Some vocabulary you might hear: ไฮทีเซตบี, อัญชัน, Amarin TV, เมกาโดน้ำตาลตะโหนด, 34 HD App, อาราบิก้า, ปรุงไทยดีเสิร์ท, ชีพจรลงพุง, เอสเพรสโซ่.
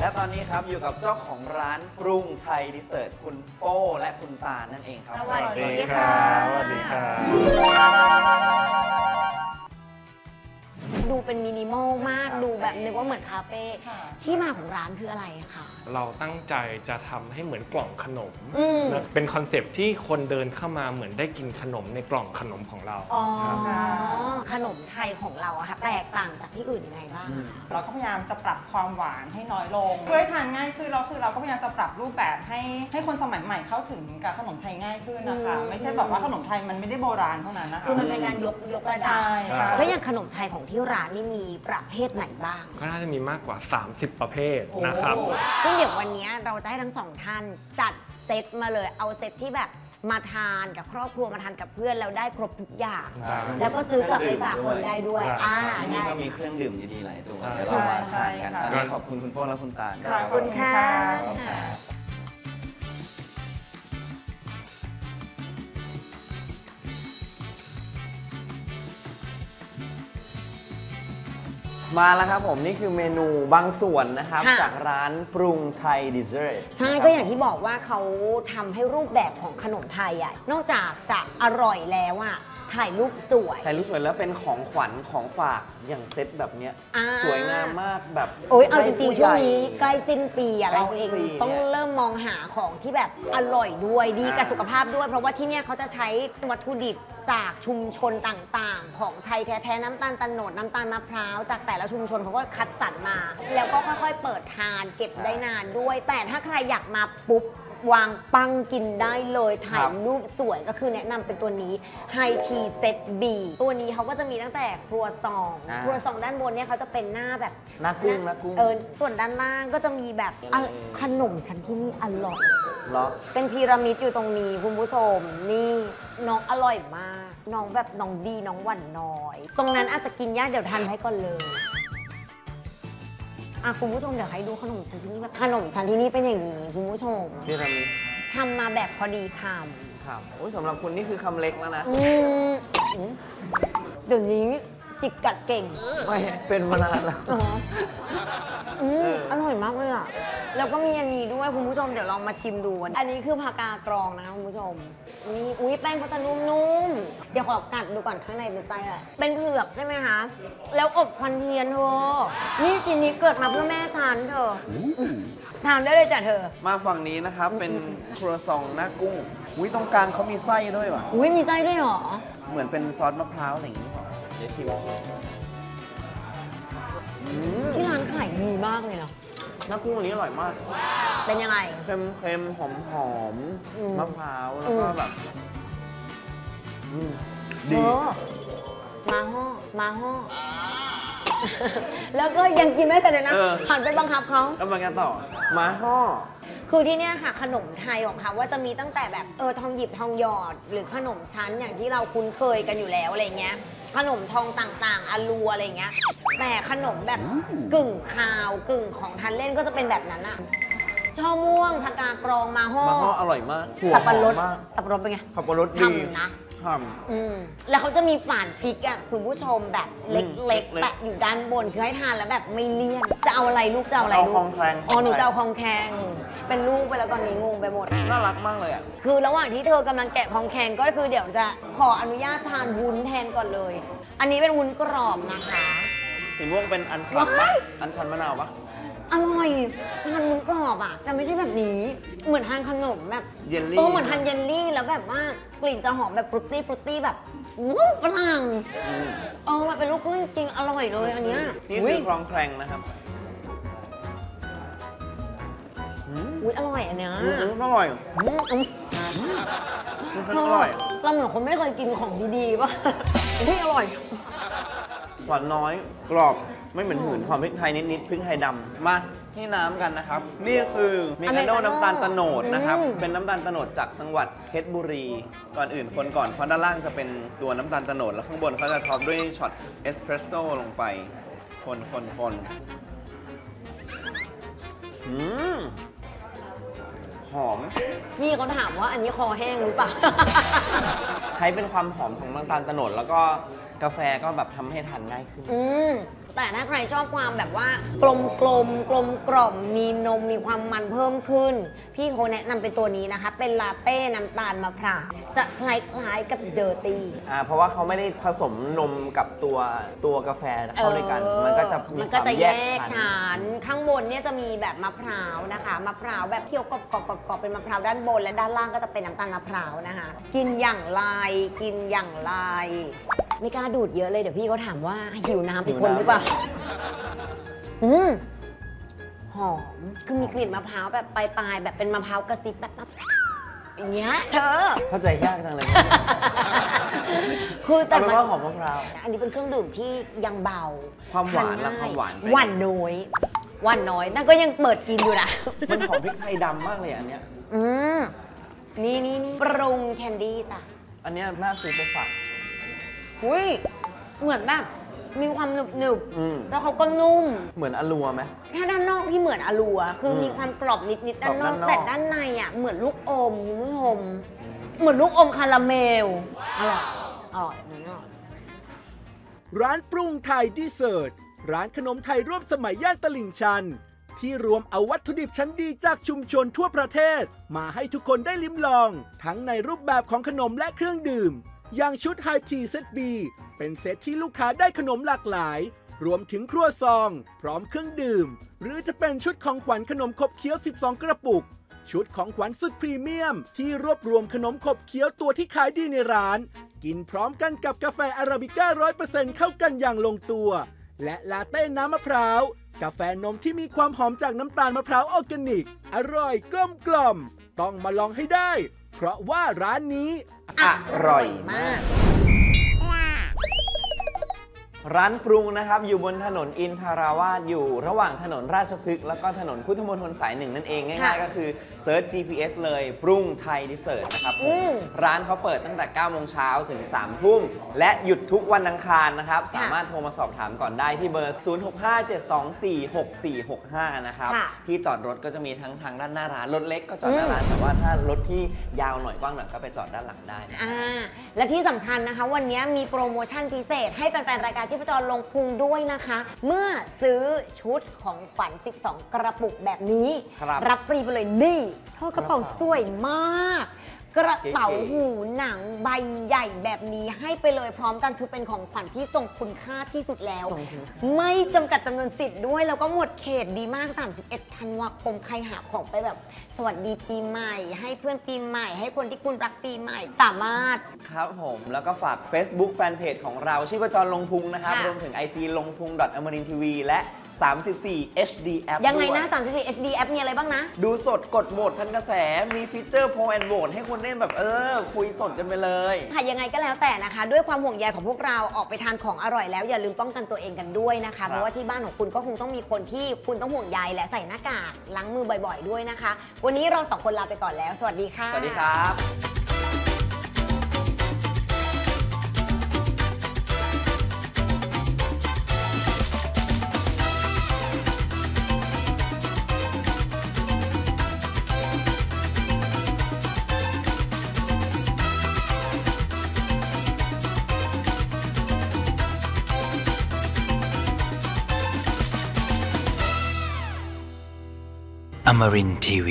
และตอนนี้ครับอยู่กับเจ้าของร้านกรุงไทยดีเสิร์ทคุณโป้และคุณตาลนั่นเองครับสวัสดีค่ะสวัสดีค่ะดูเป็นมินิมอลมากดูแบบนึกว่าเหมือนคาเฟ่ที่มาของร้านคืออะไรคะเราตั้งใจจะทำให้เหมือนกล่องขนมเป็นคอนเซปต์ที่คนเดินเข้ามาเหมือนได้กินขนมในกล่องขนมของเราขนมไทยของเราอะค่ะแตกต่างจากที่อื่นยังไงบ้างเราก็พยายามจะปรับความหวานให้น้อยลงเพื่อให้ทานง่ายขึ้นเราก็พยายามจะปรับรูปแบบให้คนสมัยใหม่เข้าถึงกับขนมไทยง่ายขึ้นนะคะไม่ใช่แบบว่าขนมไทยมันไม่ได้โบราณเท่านั้นนะคะคือมันเป็นการยกระดับแล้วอย่างขนมไทยของที่ร้านนี่มีประเภทไหนบ้างก็น่าจะมีมากกว่า30ประเภทนะครับซึ่งเดี๋ยววันนี้เราจะให้ทั้งสองท่านจัดเซตมาเลยเอาเซตที่แบบมาทานกับครอบครัวมาทานกับเพื่อนเราได้ครบทุกอย่างแล้วก็ซื้อกลับไปฝากคนได้ด้วยนี่ก็มีเครื่องดื่มดีๆหลายตัวเดี๋ยวเรามาทานกันขอบคุณคุณพ่อและคุณตาขอบคุณค่ะมาแล้วครับผมนี่คือเมนูบางส่วนนะครับจากร้านปรุงไทยดีเสิร์ทใช่ก็อย่างที่บอกว่าเขาทำให้รูปแบบของขนมไทยอ่ะนอกจากจะอร่อยแล้วอ่ะถ่ายรูปสวยแล้วเป็นของขวัญของฝากอย่างเซตแบบเนี้ยสวยงามมากแบบโอ้ยเอาจริงๆช่วงนี้ใกล้สิ้นปีอะเราเองต้องเริ่มมองหาของที่แบบอร่อยด้วยดีกับสุขภาพด้วยเพราะว่าที่เนี่ยเขาจะใช้วัตถุดิบจากชุมชนต่างๆของไทยแท้ๆน้ำตาลตะโหนดน้ำตาลมะพร้าวจากแต่ละชุมชนเขาก็คัดสรรมาแล้วก็ค่อยๆเปิดทานเก็บได้นานด้วยแต่ถ้าใครอยากมาปุ๊บวางปังกินได้เลยถ่ายรูปสวยก็คือแนะนำเป็นตัวนี้ไฮทีเซตบีตัวนี้เขาก็จะมีตั้งแต่ครัวซองด้านบนเนี่ยเขาจะเป็นหน้าแบบหน้ากุ้งส่วนด้านล่างก็จะมีแบบขนมชั้นที่นี่อร่อยเป็นพีระมิดอยู่ตรงนี้คุณผู้ชมนี่น้องอร่อยมากน้องแบบน้องดีน้องหวานน้อยตรงนั้นอาจจะกินยากเดี๋ยวทานให้ก่อนเลยคุณผู้ชมเดี๋ยวให้ดูขนมชั้นที่นี่ขนมชั้นที่นี่เป็นอย่างนี้คุณผู้ชมที่ทำมาแบบพอดีคำครับโอ้ยสำหรับคุณนี่คือคำเล็กแล้วนะเดี๋ยวนี้จิกกัดเก่งไม่เป็นมานานแล้วอร่อยมากเลยอ่ะแล้วก็มีอันนี้ด้วยคุณผู้ชมเดี๋ยวลองมาชิมดูอันนี้คือผักกาดกรองนะคุณผู้ชมนี่อุ้ยแป้งเขาจะนุ่มๆเดี๋ยวขอกัดดูก่อนข้างในเป็นไส้อะไรเป็นเผือกใช่ไหมคะแล้วอบควันเทียนเธอนี่ชิ้นนี้เกิดมาเพื่อแม่ฉันเธอทานได้เลยจ้ะเธอมาฝั่งนี้นะครับเป็นครัวซองหน้ากุ้งอุ้ยตรงกลางเขามีไส้ด้วยว่ะอุ้ยมีไส้ด้วยหรอเหมือนเป็นซอสมะพร้าวอะไรอย่างนี้เดี๋ยวชิมที่ร้านขายดีมากเลยเนาะน้ำกุ้งอันนี้อร่อยมากเป็นยังไงเค็มๆหอมๆมะพร้าวแล้วก็แบบดีมาห้อแล้วก็ยังกินไม่แต่เลยนะผ่านไปบังคับเขาแล้วมันกันต่อมาห้อคือที่เนี่ยค่ะขนมไทยของเขาว่าจะมีตั้งแต่แบบทองหยิบทองหยอดหรือขนมชั้นอย่างที่เราคุ้นเคยกันอยู่แล้วอะไรเงี้ยขนมทองต่างๆอลัวอะไรเงี้ยแต่ขนมแบบกึ่งคาวกึ่งของทานเล่นก็จะเป็นแบบนั้นอะช่อม่วงผักกาดกรองมาห่ออร่อยมากสับปะรดเป็นไงสับปะรดดีนะแล้วเขาจะมีฝานพริกอ่ะคุณผู้ชมแบบเล็กๆแปะอยู่ด้านบนคือให้ทานแล้วแบบไม่เลี่ยนจะเอาอะไรลูกจะเอาอะไรลูกหนูจะเอาคองแคงเป็นลูกไปแล้วตอนนี้งงไปหมดน่ารักมากเลยอ่ะคือระหว่างที่เธอกำลังแกะคองแคงก็คือเดี๋ยวจะขออนุญาตทานวุ้นแทนก่อนเลยอันนี้เป็นวุ้นกรอบนะคะสีม่วงเป็นอัญชันมะนาวปะอร่อยทานวุ้นกรอบอ่ะจะไม่ใช่แบบนี้เหมือนทานขนมแบบเยลลี่เหมือนทานเยลลี่แล้วแบบว่ากลิ่นจะหอมแบบฟรุตตี้แบบว้าวฝรั่งมาเป็นลูกกุ้งจริงอร่อยเลยอันเนี้ยนี่คือคลองแคลงนะครับอุ้ยอร่อยอันเนี้ยอร่อยเราเหมือนคนไม่เคยกินของดีๆป่ะอุ้ยอร่อยหวานน้อยกรอบไม่เหมือนหืนหอมพริกไทยนิดๆพริกไทยดำมาที่น้ำกันนะครับนี่คือเมกาโดน้ำตาลตะโหนดนะครับเป็นน้ำตาลตะโหนดจากจังหวัดเพชรบุรีก่อนอื่นคนก่อนเพราะด้านล่างจะเป็นตัวน้ำตาลตะโหนดแล้วข้างบนเขาจะท็อปด้วยช็อตเอสเพรสโซ่ลงไปคนหอมนี่เขาถามว่าอันนี้คอแห้งหรือเปล่าใช้เป็นความหอมของน้ำตาลตะโหนดแล้วก็กาแฟก็แบบทำให้ทานง่ายขึ้น แต่ถ้าใครชอบความแบบว่ากลมๆ กลมกล่อมมีนมมีความมันเพิ่มขึ้นพี่เขาแนะนำเป็นตัวนี้นะคะเป็นลาเต้น้ำตาลมะพร้าวจะคล้ายๆกับเดอร์ตี้เพราะว่าเขาไม่ได้ผสมนมกับตัวกาแฟเข้าด้วยกันมันก็จะมีความแยกชั้นข้างบนเนี่ยจะมีแบบมะพร้าวนะคะมะพร้าวแบบเคี่ยวกรอบๆเป็นมะพร้าวด้านบนและด้านล่างก็จะเป็นน้ำตาลมะพร้าวนะคะกินอย่างไรกินอย่างไรไม่กล้าดูดเยอะเลยเดี๋ยวพี่ก็ถามว่าหิวน้ำอีกคนหรือเปล่าหอมคือมีกลิ่นมะพร้าวแบบปลายๆแบบเป็นมะพร้าวกระซิบแบบมะพร้าวอย่างเงี้ยเธอเข้าใจยากจังเลยคือแต่มันหอมมะพร้าวอันนี้เป็นเครื่องดื่มที่ยังเบาความหวานและความหวานหวานน้อยหวานน้อยนั่นก็ยังเปิดกินอยู่นะมันหอมพริกไทยดำมากเลยอันเนี้ยนี่ปรุงแคนดี้จ้ะอันนี้น่าซื้อไปฝากอุ้ยเหมือนแบบมีความหนึบหนึบแล้วเขาก็นุ่มเหมือนอะลัวไหมแค่ด้านนอกที่เหมือนอะลัวคือมีความกรอบนิดๆด้านนอกแต่ด้านในอ่ะเหมือนลูกอมคุณผู้ชมเหมือนลูกอมคาราเมลอร่อยอร่อยเหมือนอร่อยร้านปรุงไทยดีเสิร์ตร้านขนมไทยร่วมสมัยย่านตลิ่งชันที่รวมเอาวัตถุดิบชั้นดีจากชุมชนทั่วประเทศมาให้ทุกคนได้ลิ้มลองทั้งในรูปแบบของขนมและเครื่องดื่มอย่างชุดไฮทีเซตบีเป็นเซตที่ลูกค้าได้ขนมหลากหลายรวมถึงครัวซองพร้อมเครื่องดื่มหรือจะเป็นชุดของขวัญขนมขบเคี้ยว12กระปุกชุดของขวัญสุดพรีเมียมที่รวบรวมขนมขบเคี้ยวตัวที่ขายดีในร้านกินพร้อมกันกับกาแฟอาราบิก้า 100% เข้ากันอย่างลงตัวและลาเต้น้ำมะพร้าวกาแฟนมที่มีความหอมจากน้ำตาลมะพร้าวออร์แกนิกอร่อยกลมกล่อมต้องมาลองให้ได้เพราะว่าร้านนี้อร่อยมากร้านปรุงนะครับอยู่บนถนนอินทราวาสอยู่ระหว่างถนนราชพฤกษ์แล้วก็ถนนพุทธมณฑลสาย1นั่นเองง่ายๆก็คือเซิร์ช GPS เลยปรุงไทยดิเสิร์ตนะครับร้านเขาเปิดตั้งแต่9โมงเช้าถึง3ทุ่มและหยุดทุกวันอังคารนะครับสามารถโทรมาสอบถามก่อนได้ที่เบอร์0657246465นะครับที่จอดรถก็จะมีทั้งทางด้านหน้าร้านรถเล็กก็จอดหน้าร้านแต่ว่าถ้ารถที่ยาวหน่อยกว้างหน่อยก็ไปจอดด้านหลังได้และที่สำคัญนะคะวันนี้มีโปรโมชั่นพิเศษให้แฟนๆรายการชีพจรลงพุงด้วยนะคะเมื่อซื้อชุดของขวัญ12กระปุกแบบนี้รับฟรีไปเลยนี่เท่ากระเป๋าสวยมากกระเป๋าหูหนังใบใหญ่แบบนี้ให้ไปเลยพร้อมกันคือเป็นของขวัญที่ทรงคุณค่าที่สุดแล้วไม่จำกัดจำนวนสิทธิ์ด้วยแล้วก็หมดเขตดีมาก31ธันวาคมใครหาของไปแบบสวัสดีปีใหม่ให้เพื่อนปีใหม่ให้คนที่คุณรักปีใหม่สามารถครับผมแล้วก็ฝาก Facebook Fanpage ของเราชีพจรลงพุงนะครับรวมถึง IG ลงพุง Amarin TV และ34 HD App ยังไงนะ34 HD App มีอะไรบ้างนะดูสดกดโหวตทันกระแสมีฟีเจอร์โพลแอนด์โหวตให้คนได้แบบคุยสดกันไปเลยค่ะยังไงก็แล้วแต่นะคะด้วยความห่วงใยของพวกเราออกไปทานของอร่อยแล้วอย่าลืมป้องกันตัวเองกันด้วยนะคะเพราะว่าที่บ้านของคุณก็คงต้องมีคนที่คุณต้องห่วงใยและใส่หน้ากากล้างมือบ่อยๆด้วยนะคะวันนี้เรา2คนลาไปก่อนแล้วสวัสดีค่ะสวัสดีครับAmarin TV